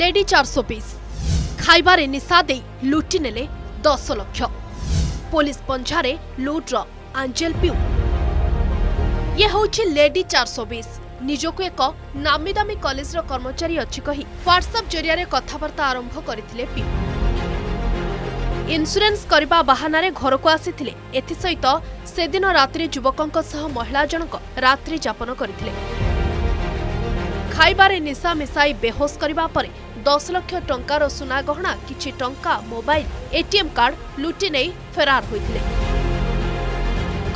Lady 420 खाइबारे निशा दे लुटि नेले 10 lakh. Police पंछारे लुट्र आंजेल पिउ। ये होछि लेडी 420। निजको एक नामी दामी कॉलेज रो कर्मचारी अछि कही व्हाट्सएप जरिया कथबार्ता आरंभ करथिले पिउ। इंश्योरेंस करबा बहानारे घर को आसीथिले। एथि सहित से दिन रात्रि युवकक सह महिला जनक रात्रि यापन करथिले। खाइबारे निशा मिसाई बेहोश करबा परे 10 लाख टंकार सुना गहना किछि टंका मोबाइल एटीएम कार्ड लुटि नै फरार होइथिले।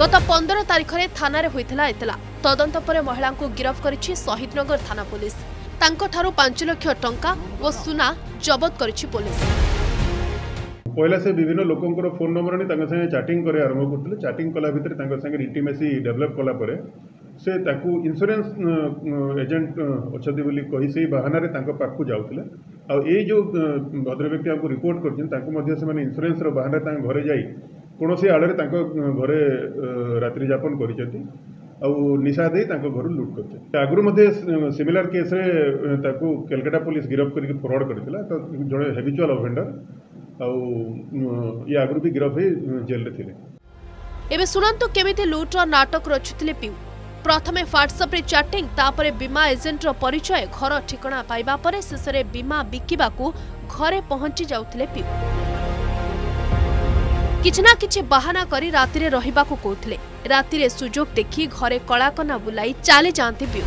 गत 15 तारिख रे थाना रे होइथिला एतला। तदंत परे महिला को गिरफ्त करिछि शहीदनगर थाना पुलिस। तांको थारो 5 लाख टंका ओ सुना जब्त करिछि पुलिस। पहिला से विभिन्न लोकंकर फोन नंबर नि तांका संगे चैटिंग करे आरंभ करथिले। चैटिंग कला भितर तांका संगे इंटीमेसी डेवलप कला परे से ताकू इंश्योरेंस एजेंट अच्छा बोली कही से बाहानारे तांको पाखु जाउथिले। आ ए जो भद्र व्यक्ति हमको रिपोर्ट करथिन तांको मध्ये से माने इंश्योरेंस रो बाहाना तांको घरे जाई कोनोसी आड़रे तांको घरे रात्रि यापन करिसेथि। आ निशा दे तांको घर लूट करथे। आगरु मध्ये सिमिलर केस रे तांको कलकत्ता पुलिस गिरफ्त करके फरवर्ड करथिला। तो जने हैबिचुअल ऑफेंडर आ ये आगरु भी गिरफ्त हे जेल रे थिले। एबे सुनंतु केमिते लूट रो नाटक रचुथिले पिउ। प्रथमे व्हाट्सएप रे चैटिंग, तापरे बीमा एजेंट रो परिचय, घर ठिकना पाइबा परे शेषरे बीमा बिकिबा को घरे पहुंची जाउथिले पिउ। किछना किछि बहाना करी राति रे रहिबा को कहथिले। राति रे सुजोग देखि घरे कलाकना बुलाई चाले जानथि पिउ।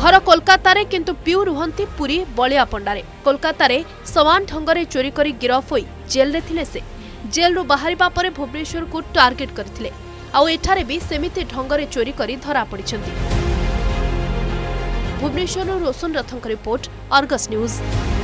घर कोलकाता रे किंतु पिउ रुहंती पुरी बलिया पंडारे। कोलकाता रे समान ढंगरे चोरी करी गिरफ होई जेल रे थिले से। जेल रो बाहरिबा परे भुवनेश्वर को टार्गेट करथिले। आउ एठारे भी सेमिति ढंगरे चोरी करी धरा पड़िछंती। भुवनेश्वर रोशन रथंक रिपोर्ट, आर्गस न्यूज।